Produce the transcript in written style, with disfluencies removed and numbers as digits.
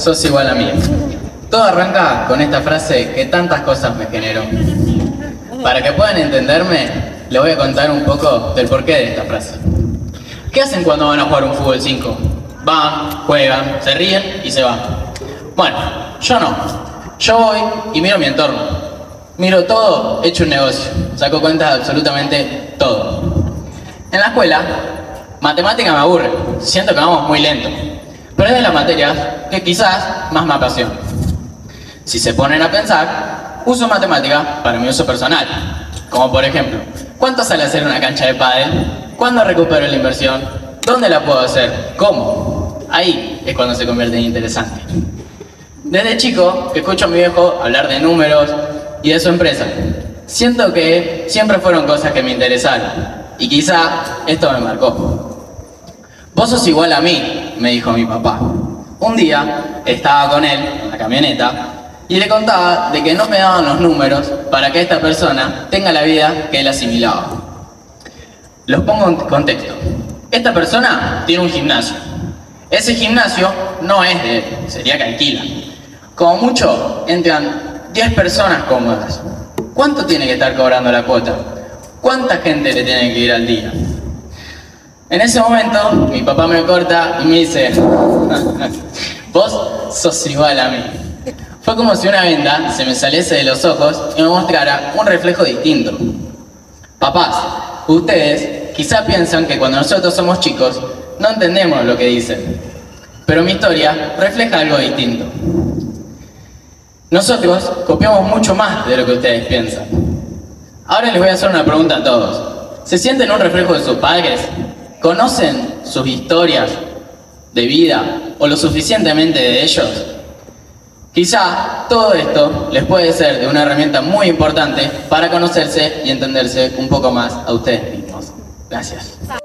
sos igual a mí. Todo arranca con esta frase que tantas cosas me generó. Para que puedan entenderme, les voy a contar un poco del porqué de esta frase. ¿Qué hacen cuando van a jugar un fútbol 5? Van, juegan, se ríen y se van. Bueno, yo no. Yo voy y miro mi entorno. Miro todo, hecho un negocio. Saco cuentas de absolutamente todo. En la escuela, matemática me aburre. Siento que vamos muy lento. Pero es de las materias que quizás más me apasiona. Si se ponen a pensar, uso matemática para mi uso personal. Como por ejemplo, ¿cuánto sale hacer una cancha de pádel? ¿Cuándo recupero la inversión? ¿Dónde la puedo hacer? ¿Cómo? Ahí es cuando se convierte en interesante. Desde chico, que escucho a mi viejo hablar de números y de su empresa, siento que siempre fueron cosas que me interesaron. Y quizá esto me marcó. Vos sos igual a mí, me dijo mi papá. Un día estaba con él en la camioneta y le contaba de que no me daban los números para que esta persona tenga la vida que él asimilaba. Los pongo en contexto. Esta persona tiene un gimnasio. Ese gimnasio no es de él, sería que alquila. Como mucho, entran 10 personas cómodas. ¿Cuánto tiene que estar cobrando la cuota? ¿Cuánta gente le tiene que ir al día? En ese momento, mi papá me corta y me dice: vos sos igual a mí. Fue como si una venda se me saliese de los ojos y me mostrara un reflejo distinto. Papás, ustedes quizá piensan que cuando nosotros somos chicos no entendemos lo que dicen, pero mi historia refleja algo distinto. Nosotros copiamos mucho más de lo que ustedes piensan. Ahora les voy a hacer una pregunta a todos. ¿Se sienten un reflejo de sus padres? ¿Conocen sus historias de vida o lo suficientemente de ellos? Quizá todo esto les puede ser de una herramienta muy importante para conocerse y entenderse un poco más a ustedes mismos. Gracias.